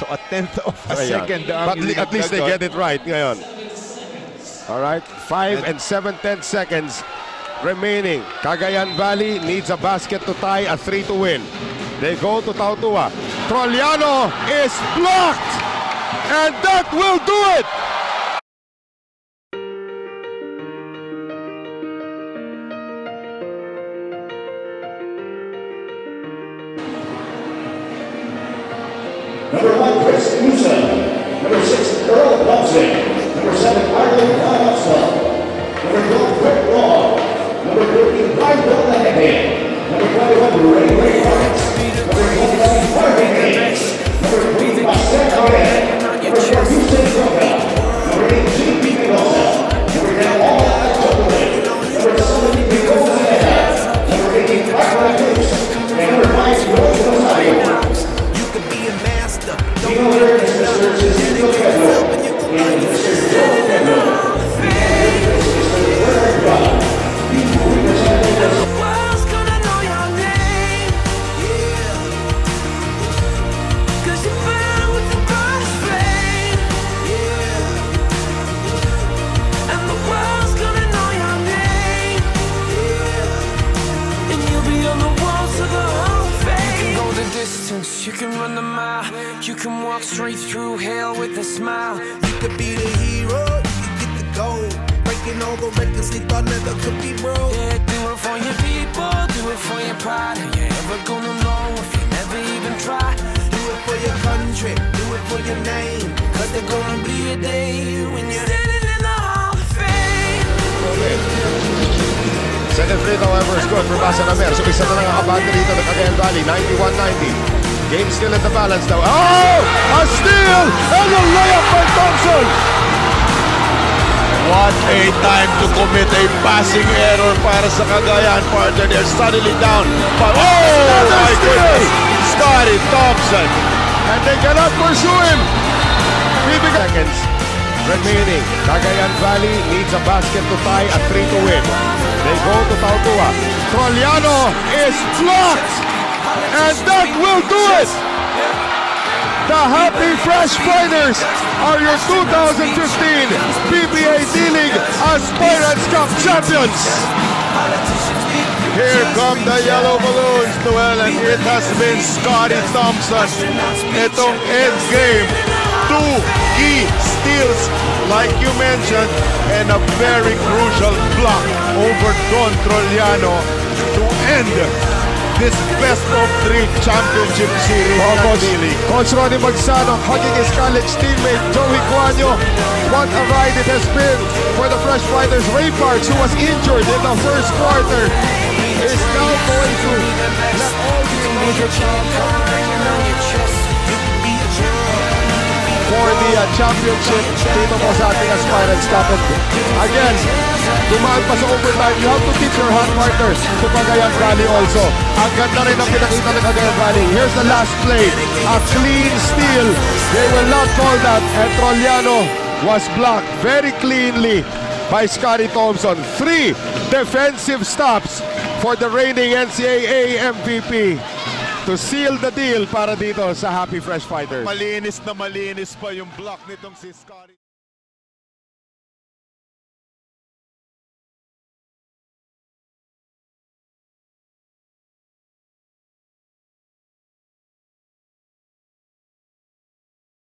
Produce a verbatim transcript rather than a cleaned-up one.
So a tenth of a Ayan. second. But li at least they get it right ngayon. All right, five and, and seven tenth seconds remaining. Cagayan Valley needs a basket to tie, a three to win. They go to Tautua. Trolliano is blocked, and that will do it. Number one, Chris Muson. Number six, Earl Brunson. Number seven, Ireland Connors Love. Number twelve, Rick Raw. Number thirteen, Ray Parks. Number twenty-one, Ray Ray Parks. Number twenty-one, Number three, Barcelona. Number four, Houston Troca. Number eighteen, Picosa. Number nine, all at Dublin. Number seven, Picosa. Number eighteen, Bacala Cruz. And number five, Rosa Mario. The winner is Mister Cecilia Pedro and Mister Joe Pedro. The winner is Mister Warren Brown. The winner is Mister Pedro. You can run the mile, you can walk straight through hell with a smile. You could be the hero, you could get the gold, breaking all the records they thought never could be broke. Yeah, do it for your people, do it for your pride. You're never gonna know if you never even try. Do it for your country, do it for your name, cause there's gonna be a day when you're standing in the Hall of Fame. Second free throw ever scored for Barcelona. So isa na lang nakabante dito ng Cagayan Valley, ninety-one ninety. Game still at the balance though. Oh! A steal! And a layup by Thompson! What a time to commit a passing error para sa Cagayan partner. They're suddenly down. But oh! My goodness! Scottie Thompson! And they cannot pursue him! Three seconds remaining. Cagayan Valley needs a basket to tie, a three to win. They go to Tautua. Trolliano is blocked! And that will do it! The Happy Fresh Fighters are your two thousand fifteen P B A D-League Aspirants Cup champions! Here come the yellow balloons, Noel, and it has been Scottie Thompson. Itong end game, two key steals, like you mentioned, and a very crucial block over Don Trogliano to end this best-of-three championship series. Oh, Coach Ronnie Magsanoc hugging his college teammate Joey Guanyo. What a ride it has been for the Fresh Fighters. Ray Parks, who was injured in the first quarter, is now going to let all the injured for the uh, championship. Dito po sa ating Aspirants Cup. Again, dumaan pa sa overtime. You have to teach your hot partners to Cagayan Valley also. Ang ganda rin ang pinakita ng Cagayan Valley. Here's the last play. A clean steal. They will not call that. And Trolliano was blocked very cleanly by Scottie Thompson. Three defensive stops for the reigning N C A A M V P to seal the deal para dito sa Happy Fresh Fighters. Malinis na malinis pa yung block nitong si Scottie.